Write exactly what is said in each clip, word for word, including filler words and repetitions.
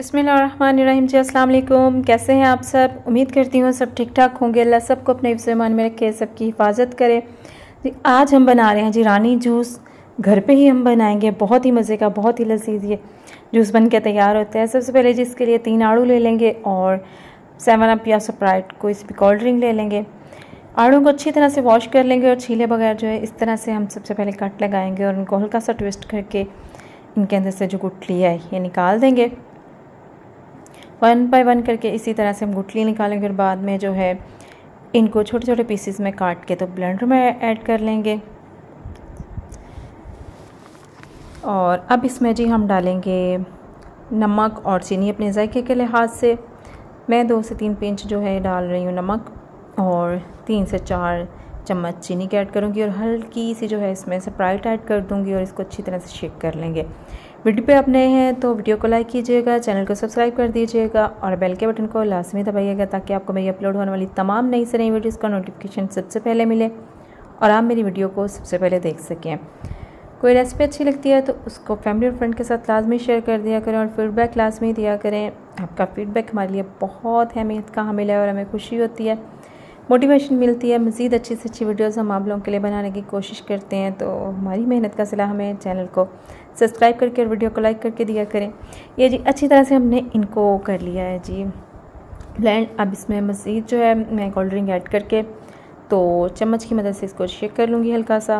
बिस्मिल्लाहिर्रहमानिर्रहीम जी, अस्सलाम वालेकुम। कैसे हैं आप सब? उम्मीद करती हूँ सब ठीक ठाक होंगे। अल्लाह सबको अपने हिफ्ज़ मान में रखे, सबकी हिफाजत करे। जी आज हम बना रहे हैं जी रानी जूस। घर पे ही हम बनाएंगे, बहुत ही मज़े का, बहुत ही लजीज ये जूस बन के तैयार होता है। सबसे पहले जी इसके लिए तीन आड़ू ले लेंगे और सेवन अप या स्प्राइट कोई सी भी कोल्ड ड्रिंक ले लेंगे। आड़ू को अच्छी तरह से वॉश कर लेंगे और छीले बगैर जो है इस तरह से हम सबसे पहले कट लगाएंगे और उनको हल्का सा ट्विस्ट करके इनके अंदर से जो गुठली है ये निकाल देंगे। वन बाय वन करके इसी तरह से हम गुठली निकालेंगे और बाद में जो है इनको छोटे छोटे पीसेस में काट के तो ब्लेंडर में ऐड कर लेंगे। और अब इसमें जी हम डालेंगे नमक और चीनी अपने जायके के लिहाज से। मैं दो से तीन पिंच जो है डाल रही हूँ नमक और तीन से चार चम्मच चीनी के ऐड करूँगी और हल्की सी जो है इसमें स्प्राइट ऐड कर दूँगी और इसको अच्छी तरह से शेक कर लेंगे। वीडियो पे आप नए हैं तो वीडियो को लाइक कीजिएगा, चैनल को सब्सक्राइब कर दीजिएगा और बेल के बटन को लाजमी दबाइएगा ताकि आपको मेरी अपलोड होने वाली तमाम नई से नई वीडियोस का नोटिफिकेशन सबसे पहले मिले और आप मेरी वीडियो को सबसे पहले देख सकें। कोई रेसिपी अच्छी लगती है तो उसको फैमिली और फ्रेंड के साथ लाजमी शेयर कर दिया करें और फीडबैक लाजमी दिया करें। आपका फीडबैक हमारे लिए बहुत अहमियत का हामिल है और हमें खुशी होती है, मोटिवेशन मिलती है। मज़ीद अच्छी से अच्छी वीडियोस हम आप लोगों के लिए बनाने की कोशिश करते हैं, तो हमारी मेहनत का सिला हमें चैनल को सब्सक्राइब करके और वीडियो को लाइक करके दिया करें। ये जी अच्छी तरह से हमने इनको कर लिया है जी ब्लेंड। अब इसमें मज़ीद जो है मैं कोल्ड ड्रिंक ऐड करके तो चम्मच की मदद से इसको शेक कर लूँगी हल्का सा।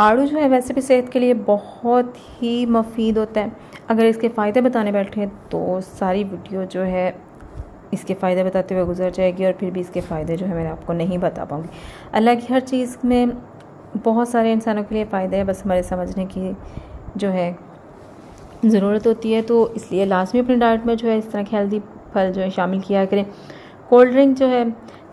आड़ू जो है वैसे भी सेहत के लिए बहुत ही मुफीद होता है। अगर इसके फ़ायदे बताने बैठे तो सारी वीडियो जो है इसके फ़ायदे बताते हुए गुजर जाएगी और फिर भी इसके फ़ायदे जो है मैं आपको नहीं बता पाऊँगी। अल्लाह की हर चीज़ में बहुत सारे इंसानों के लिए फ़ायदे हैं, बस हमारे समझने की जो है ज़रूरत होती है। तो इसलिए लाजमी अपनी डाइट में जो है इस तरह के हेल्दी फल जो है शामिल किया करें। कोल्ड ड्रिंक जो है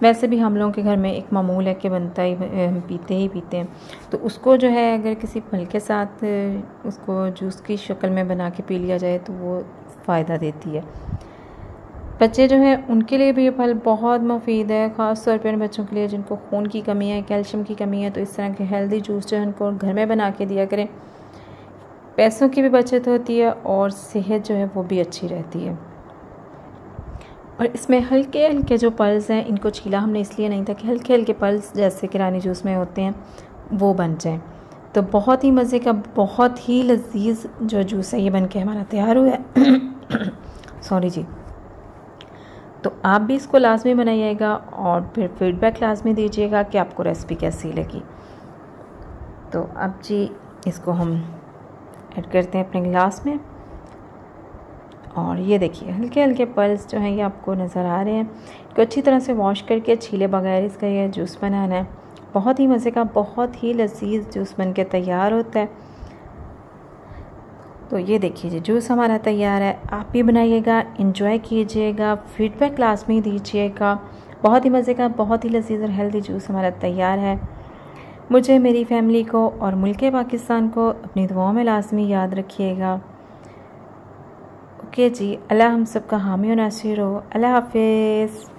वैसे भी हम लोगों के घर में एक मामूल है कि बनता ही, हम पीते ही पीते हैं, तो उसको जो है अगर किसी फल के साथ उसको जूस की शक्ल में बना के पी लिया जाए तो वो फ़ायदा देती है। बच्चे जो हैं उनके लिए भी ये फल बहुत मुफीद है, ख़ास तौर पे उन बच्चों के लिए जिनको खून की कमी है, कैल्शियम की कमी है। तो इस तरह के हेल्दी जूस जो है उनको घर में बना के दिया करें, पैसों की भी बचत होती है और सेहत जो है वो भी अच्छी रहती है। और इसमें हल्के हल्के जो पल्स हैं इनको छीला हमने इसलिए नहीं था कि हल्के हल्के पल्स जैसे कि रानी जूस में होते हैं वो बन जाएँ। तो बहुत ही मज़े का, बहुत ही लजीज जो जूस है ये बन के हमारा तैयार हुआ है। सॉरी जी, तो आप भी इसको लाजमी बनाइएगा और फिर फीडबैक लाजमी दीजिएगा कि आपको रेसिपी कैसी लगी। तो अब जी इसको हम ऐड करते हैं अपने गिलास में और ये देखिए हल्के हल्के पल्स जो हैं ये आपको नज़र आ रहे हैं। इसको अच्छी तरह से वॉश करके छीले बगैर इसका ये जूस बनाना है। बहुत ही मज़े का, बहुत ही लजीज जूस बन के तैयार होता है। तो ये देखिए जी जूस हमारा तैयार है। आप भी बनाइएगा, एंजॉय कीजिएगा, फीडबैक क्लास में दीजिएगा। बहुत ही मज़े का, बहुत ही लजीज और हेल्दी जूस हमारा तैयार है। मुझे, मेरी फैमिली को और मुल्क पाकिस्तान को अपनी दुआओं में लाजमी याद रखिएगा। ओके जी, अल्लाह हम सब का हामी और नासिर हो। अल्लाह हाफिज़।